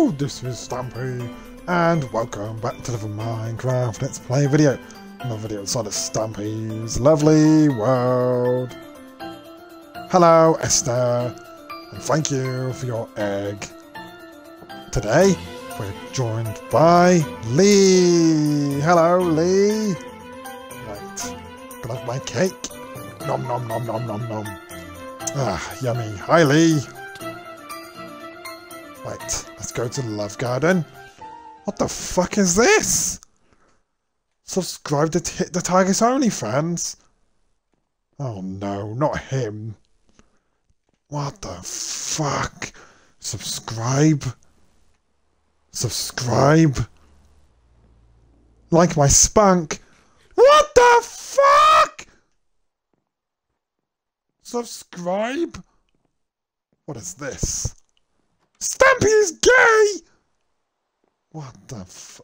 Hello, this is Stampy, and welcome back to the Minecraft Let's Play video. Another video inside of Stampy's lovely world. Hello, Esther, and thank you for your egg. Today, we're joined by Lee. Hello, Lee. Right, can I have my cake? Nom nom nom nom nom nom. Ah, yummy. Hi, Lee. Right, let's go to the Love Garden. What the fuck is this? Subscribe to hit the Tigers Only fans. Oh no, not him. What the fuck? Subscribe. Like my spunk. What the fuck? Subscribe? What is this? Stampy is gay! What the f...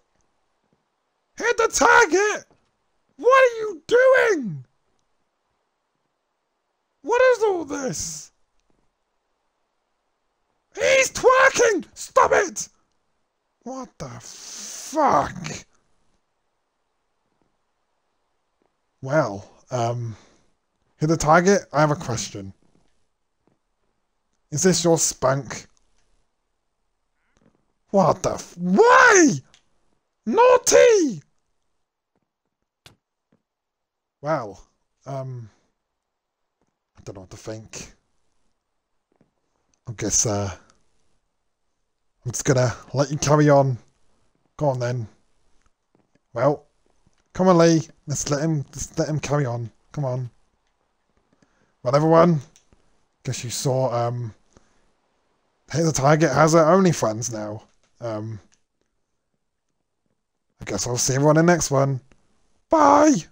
Hit the target! What are you doing? What is all this? He's twerking! Stop it! What the fuck? Well, hit the target, I have a question. Is this your spunk? What the f- Why? Naughty! Well, I don't know what to think. I guess, I'm just gonna let you carry on. Go on then. Well, come on, Lee. Let's let him carry on. Come on. Well, everyone, guess you saw, Hit the Target has her OnlyFans now. I guess I'll see everyone in the next one. Bye!